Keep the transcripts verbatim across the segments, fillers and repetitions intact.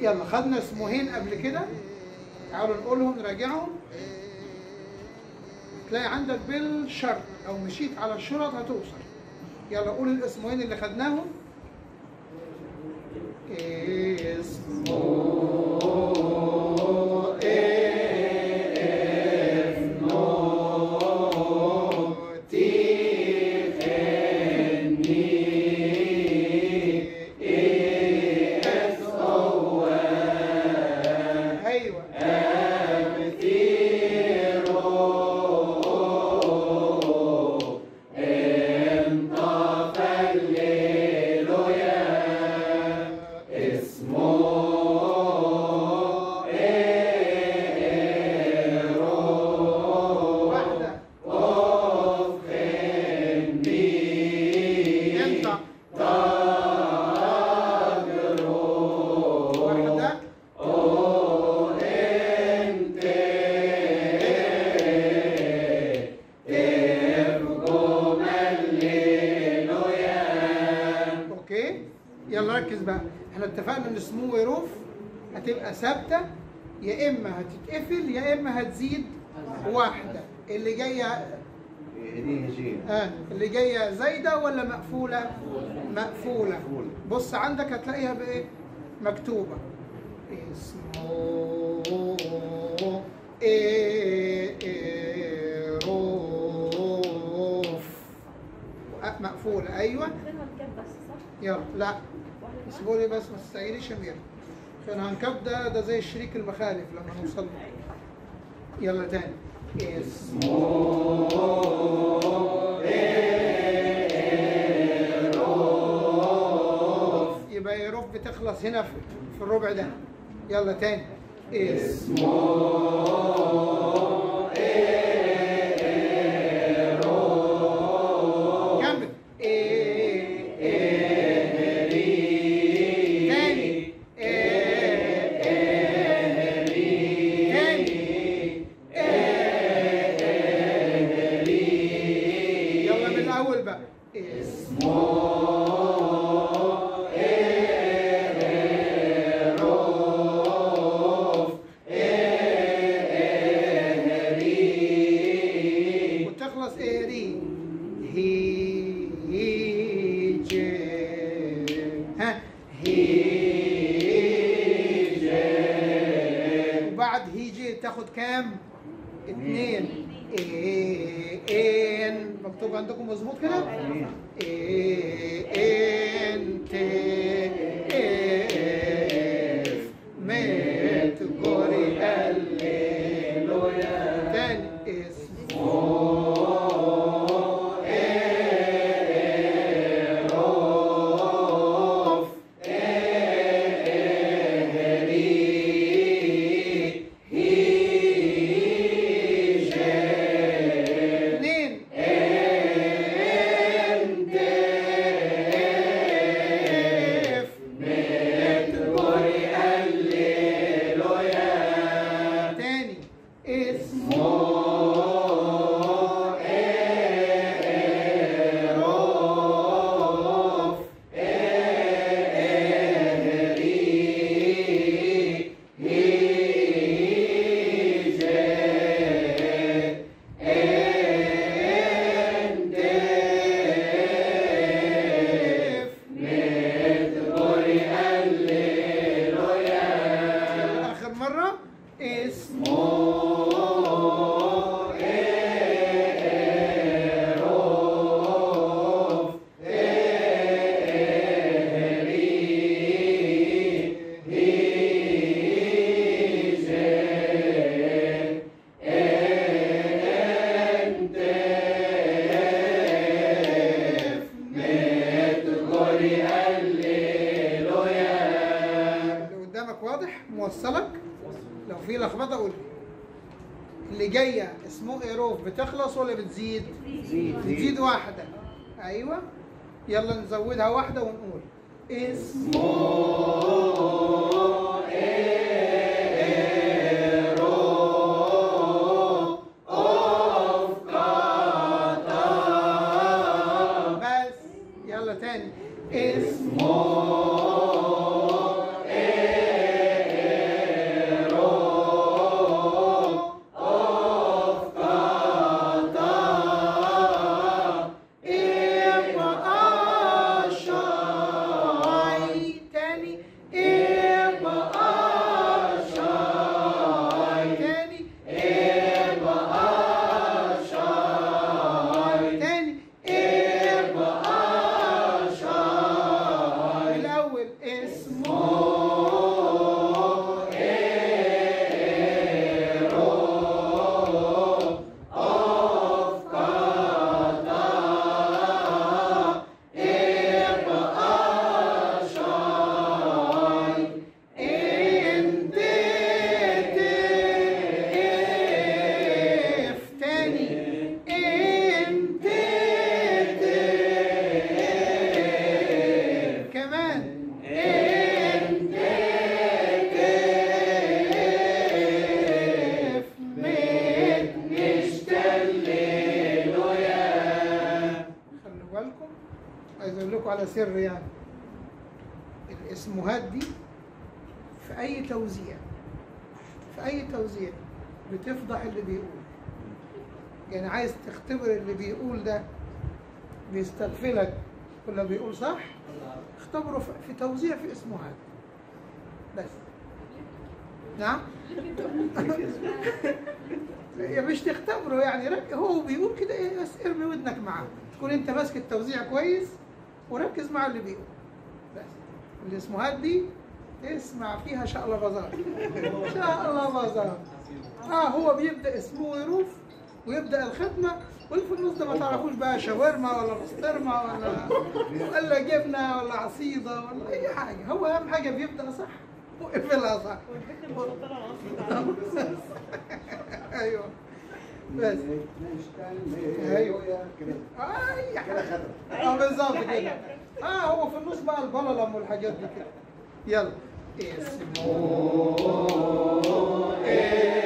يلا خدنا اسمهين قبل كده، تعالوا نقولهم نراجعهم. تلاقي عندك بالشرط او مشيت على الشرط هتوصل. يلا قول الاسمهين اللي خدناهم. ثابته، يا اما هتتقفل يا اما هتزيد واحده. اللي جايه اه اللي جايه زايده ولا مقفوله؟ مقفوله. بص عندك هتلاقيها بايه مكتوبه، اسمه ايه روف مقفوله. ايوه يلا. لا اسيبوا لي بس ما تستعيريش يا ميرا، كان هنكب ده ده زي الشريك المخالف لما نوصل له. يلا تاني. اسمه يبقى يا رب تخلص هنا في الربع ده. يلا تاني. اسمه بتخلص ولا بتزيد؟ بتزيد. بتزيد واحدة. أيوة يلا نزودها واحدة ونقول اسمه يلا تاني. اسمه على سر يعني الاسمهات دي في اي توزيع في اي توزيع بتفضح اللي بيقول، يعني عايز تختبر اللي بيقول ده بيستغفلك ولا بيقول صح، اختبره في توزيع في اسمهات بس. نعم مش تختبره يعني، هو بيقول كده ايه بس ارمي ودنك معاه، تكون انت ماسك التوزيع كويس وركز مع اللي بيقول بس. الاسمهات دي اسمع فيها شاء الله بازار شاء الله بازار. اه هو بيبدا اسمه ويروف ويبدا الخدمه، وفي النص ده ما تعرفوش بقى شاورما ولا بسطرمه ولا ولا جبنه ولا عصيده ولا اي حاجه، هو اهم حاجه بيبدا صح ويقفلها صح. ايوه بس ايوه كده اي حاجه خدمه اه بالظبط كده. اه هو في النص بقى البللم والحاجات دي كده. يلا اسمه ايه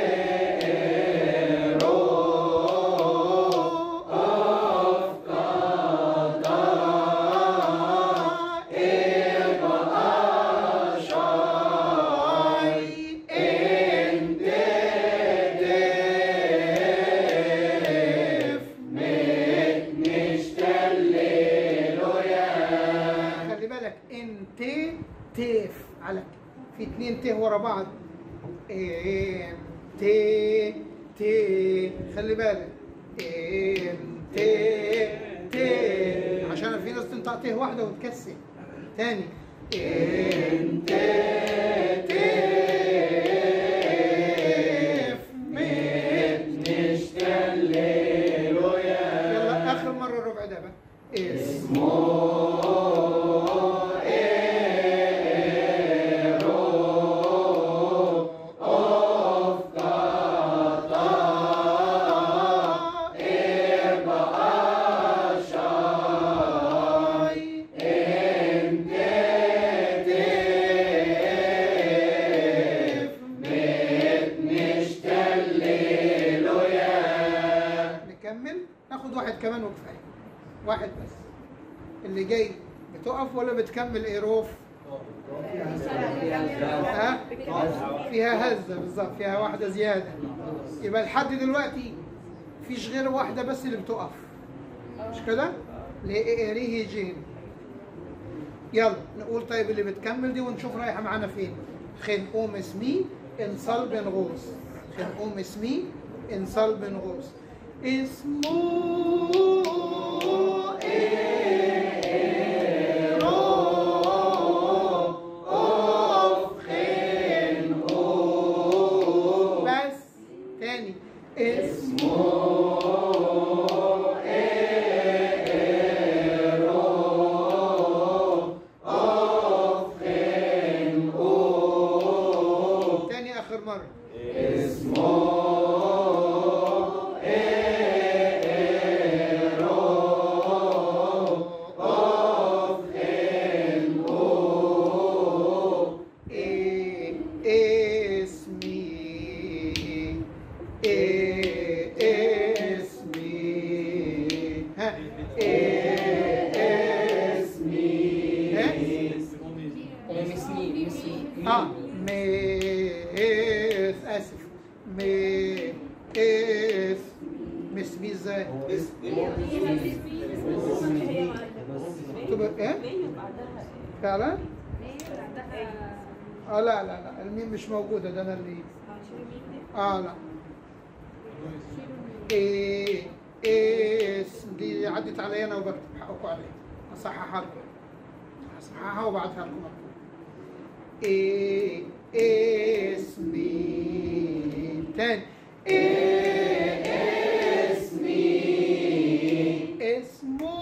في اتنين ت ورا بعض، ام ت ت خلي بالك ام ت ت عشان في ناس تنطق ت واحده وتكسر. تاني ام ت ت نشتللو يا. يلا اخر مره الربع ده بقى اسمه كمان وكفايه واحد بس اللي جاي. بتقف ولا بتكمل ايروف؟ ها فيها هزه بالظبط، فيها واحده زياده، يبقى لحد دلوقتي مفيش غير واحده بس اللي بتقف، مش كده؟ ليه جيم. يلا نقول طيب اللي بتكمل دي ونشوف رايحه معانا فين. خنقوم اسمي انصلب نغوص، خنقوم اسمي انصلب نغوص. اسمه ايه رو اوف خين او بس. تاني اسمه اه ميس اسف ميس ميس ميس ميس تبقى ايه؟ فعلا؟ اه لا لا لا الميم مش موجودة، ده انا اللي اه لا ايه اسم دي عدت عليا انا وبكتب حقكم عليا، هصححها لكم هصححها وبعتها لكم مكتوب. ايه اسمي تاني ايه اسمي اسمه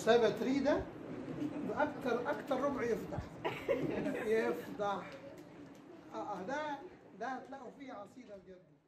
سايبه تري ده اكتر اكتر ربع يفضح يفضح اه ده ده هتلاقوا فيه عصيده بجد.